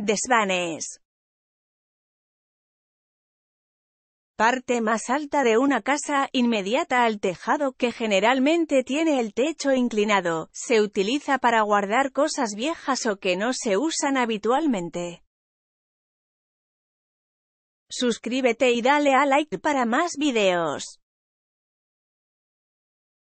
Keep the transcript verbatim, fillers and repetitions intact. Desvanes. Parte más alta de una casa, inmediata al tejado, que generalmente tiene el techo inclinado, se utiliza para guardar cosas viejas o que no se usan habitualmente. Suscríbete y dale a like para más videos.